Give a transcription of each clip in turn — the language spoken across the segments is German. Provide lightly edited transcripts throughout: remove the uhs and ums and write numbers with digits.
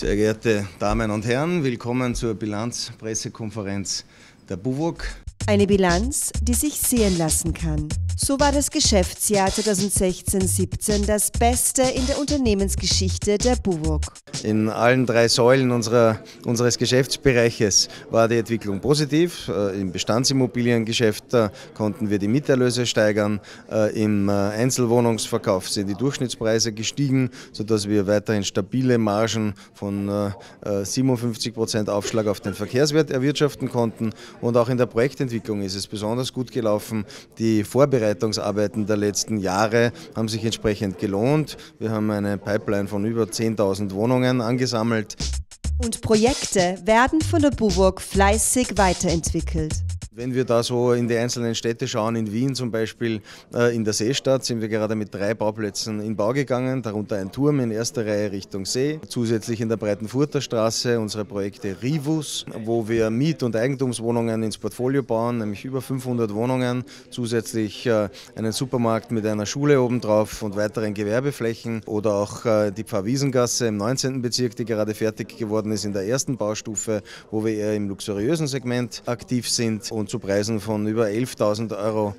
Sehr geehrte Damen und Herren, willkommen zur Bilanzpressekonferenz der BUWOG. Eine Bilanz, die sich sehen lassen kann. So war das Geschäftsjahr 2016-17 das Beste in der Unternehmensgeschichte der BUWOG. In allen drei Säulen unseres Geschäftsbereiches war die Entwicklung positiv. Im Bestandsimmobiliengeschäft konnten wir die Mieterlöse steigern. Im Einzelwohnungsverkauf sind die Durchschnittspreise gestiegen, sodass wir weiterhin stabile Margen von 57% Aufschlag auf den Verkehrswert erwirtschaften konnten. Und auch in der Projektentwicklung ist es besonders gut gelaufen. Die Vorbereitungsarbeiten der letzten Jahre haben sich entsprechend gelohnt. Wir haben eine Pipeline von über 10.000 Wohnungen angesammelt. Und Projekte werden von der BUWOG fleißig weiterentwickelt. Wenn wir da so in die einzelnen Städte schauen, in Wien zum Beispiel, in der Seestadt sind wir gerade mit 3 Bauplätzen in Bau gegangen, darunter ein Turm in erster Reihe Richtung See. Zusätzlich in der Breitenfurter Straße unsere Projekte RIVUS, wo wir Miet- und Eigentumswohnungen ins Portfolio bauen, nämlich über 500 Wohnungen. Zusätzlich einen Supermarkt mit einer Schule obendrauf und weiteren Gewerbeflächen. Oder auch die Pfarrwiesengasse im 19. Bezirk, die gerade fertig geworden ist in der ersten Baustufe, wo wir eher im luxuriösen Segment aktiv sind. Und zu Preisen von über 11.000 Euro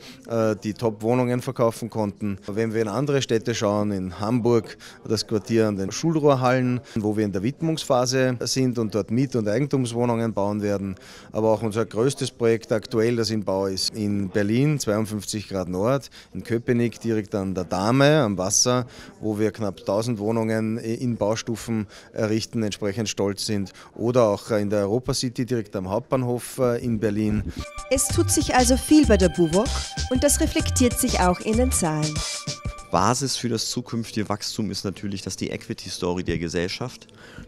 die Top-Wohnungen verkaufen konnten. Wenn wir in andere Städte schauen, in Hamburg das Quartier an den Schulrohrhallen, wo wir in der Widmungsphase sind und dort Miet- und Eigentumswohnungen bauen werden. Aber auch unser größtes Projekt aktuell, das in Bau ist, in Berlin, 52 Grad Nord, in Köpenick direkt an der Dahme, am Wasser, wo wir knapp 1.000 Wohnungen in Baustufen errichten, entsprechend stolz sind. Oder auch in der Europa-City direkt am Hauptbahnhof in Berlin. Es tut sich also viel bei der BUWOG und das reflektiert sich auch in den Zahlen. Basis für das zukünftige Wachstum ist natürlich, dass die Equity-Story der Gesellschaft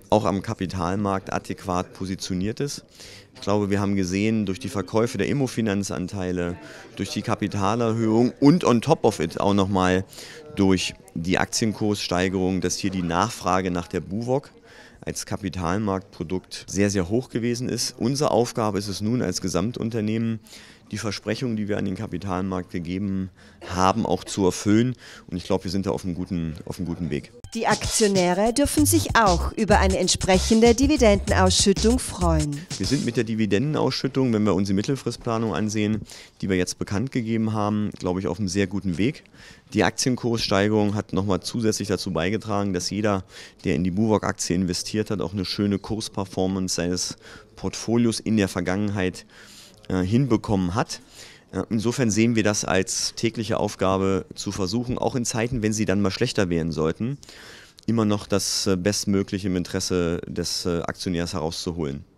auch am Kapitalmarkt adäquat positioniert ist. Ich glaube, wir haben gesehen, durch die Verkäufe der Immofinanzanteile, durch die Kapitalerhöhung und on top of it auch nochmal durch die Aktienkurssteigerung, dass hier die Nachfrage nach der BUWOG als Kapitalmarktprodukt sehr, sehr hoch gewesen ist. Unsere Aufgabe ist es nun als Gesamtunternehmen, die Versprechungen, die wir an den Kapitalmarkt gegeben haben, auch zu erfüllen. Und ich glaube, wir sind da auf einem guten Weg. Die Aktionäre dürfen sich auch über eine entsprechende Dividendenausschüttung freuen. Wir sind mit der Dividendenausschüttung, wenn wir uns die Mittelfristplanung ansehen, die wir jetzt bekannt gegeben haben, glaube ich, auf einem sehr guten Weg. Die Aktienkurssteigerung hat nochmal zusätzlich dazu beigetragen, dass jeder, der in die BUWOG-Aktie investiert hat, auch eine schöne Kursperformance seines Portfolios in der Vergangenheit hinbekommen hat. Insofern sehen wir das als tägliche Aufgabe zu versuchen, auch in Zeiten, wenn sie dann mal schlechter werden sollten, immer noch das Bestmögliche im Interesse des Aktionärs herauszuholen.